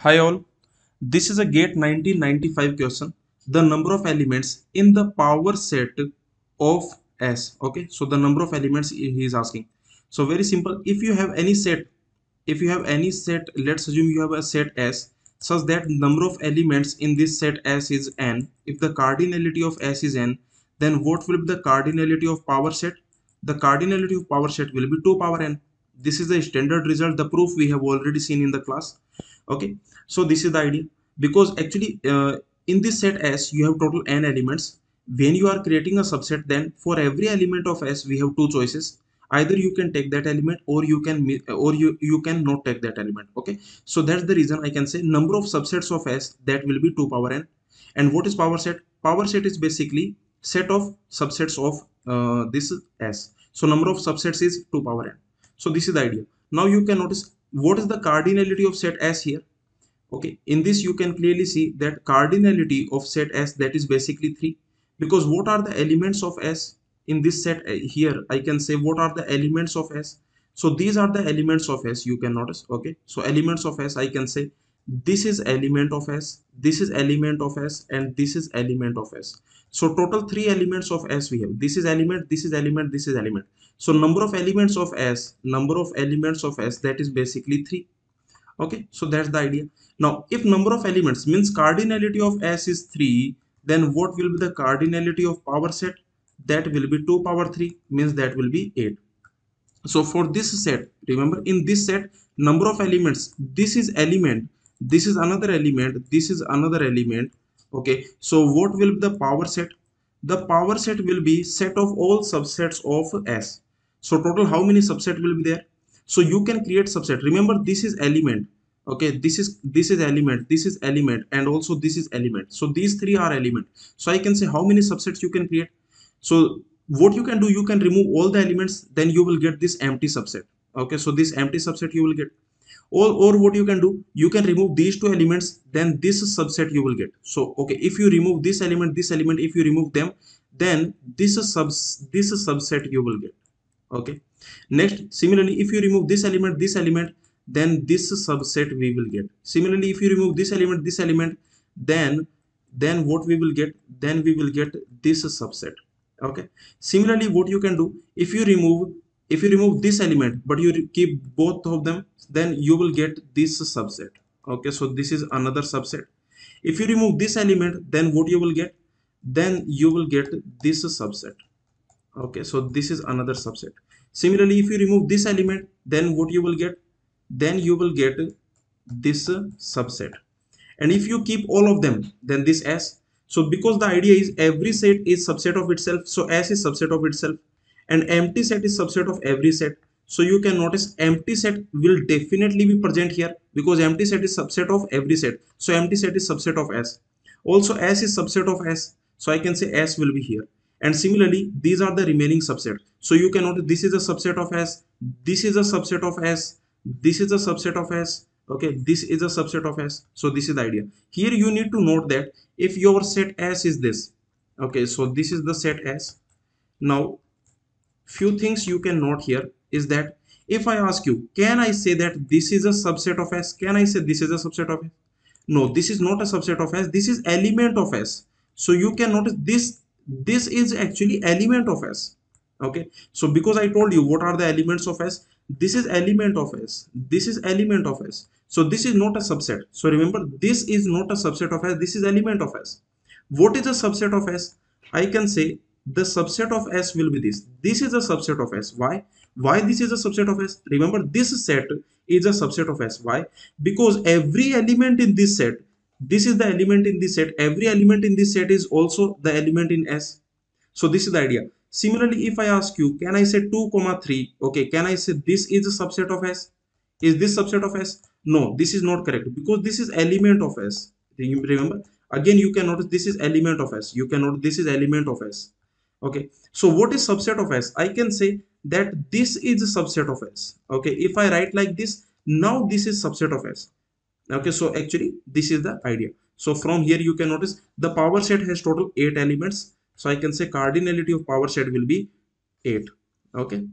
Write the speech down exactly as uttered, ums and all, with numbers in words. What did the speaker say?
Hi all, this is a GATE nineteen ninety-five question. The number of elements in the power set of S. Okay, so the number of elements he is asking. So very simple. If you have any set, if you have any set, let's assume you have a set S, such that number of elements in this set S is n. If the cardinality of S is n, then what will be the cardinality of power set? The cardinality of power set will be two power n. This is the standard result. The proof we have already seen in the class. Okay, so this is the idea, because actually uh, in this set S you have total n elements. When you are creating a subset, then for every element of S we have two choices. Either you can take that element, or you can or you you can not take that element. Okay, so that's the reason I can say number of subsets of S, that will be two power n. And what is power set? Power set is basically set of subsets of uh, this S. So number of subsets is two power n. So this is the idea. Now you can notice what is the cardinality of set S here. Okay, in this you can clearly see that cardinality of set S, that is basically three, because what are the elements of S in this set here? I can say what are the elements of S. So these are the elements of S, you can notice. Okay, so elements of S, I can say this is element of S, this is element of S, and this is element of S. So total three elements of S we have. This is element, this is element, this is element. So number of elements of S, number of elements of S, that is basically three. Okay, so that's the idea. Now if number of elements means cardinality of S is three, then what will be the cardinality of power set? That will be two power three, means that will be eight. So for this set, remember, in this set number of elements, this is element, this is another element, this is another element. Okay, so what will be the power set? The power set will be set of all subsets of S. So total how many subset will be there? So you can create subset. Remember, this is element. Okay, this is this is element, this is element, and also this is element. So these three are element. So I can say how many subsets you can create. So what you can do, you can remove all the elements, then you will get this empty subset. Okay, so this empty subset you will get. Or, or what you can do, you can remove these two elements, then this subset you will get. So okay, if you remove this element, this element, if you remove them, then this is subs this is subset you will get. Okay, next, similarly, if you remove this element, this element, then this subset we will get. Similarly, if you remove this element, this element, then then what we will get? Then we will get this subset. Okay, similarly, what you can do, if you remove If you remove this element, but you keep both of them, then you will get this subset. Okay, so this is another subset. If you remove this element, then what you will get? Then you will get this subset. Okay, so this is another subset. Similarly, if you remove this element, then what you will get? Then you will get this subset. And if you keep all of them, then this S. So because the idea is every set is subset of itself, so S is subset of itself. And empty set is subset of every set. So you can notice empty set will definitely be present here, because empty set is subset of every set. So empty set is subset of S. Also S is subset of S. So I can say S will be here. And similarly, these are the remaining subset. So you can notice this is a subset of S. This is a subset of S. This is a subset of S. Okay, this is a subset of S. So this is the idea. Here you need to note that if your set S is this. Okay, so this is the set S. Now, few things you can note here is that if I ask you, can I say that this is a subset of S? Can I say this is a subset of S? No, this is not a subset of S. This is element of S. So you can notice this, this is actually element of S. Okay. So because I told you what are the elements of S, this is element of S. This is element of S. So this is not a subset. So remember, this is not a subset of S. This is element of S. What is a subset of S? I can say the subset of S will be this. This is a subset of S. Why? Why this is a subset of S? Remember, this set is a subset of S. Why? Because every element in this set, this is the element in this set, every element in this set is also the element in S. So this is the idea. Similarly, if I ask you, can I say two comma three? Okay, can I say this is a subset of S? Is this subset of S? No, this is not correct, because this is element of S. Remember, again, you can notice this is element of S. You can notice this is element of S. Okay, so what is subset of S? I can say that this is a subset of S. Okay, if I write like this, now this is subset of S. Okay, so actually this is the idea. So from here you can notice the power set has total eight elements. So I can say cardinality of power set will be eight. Okay.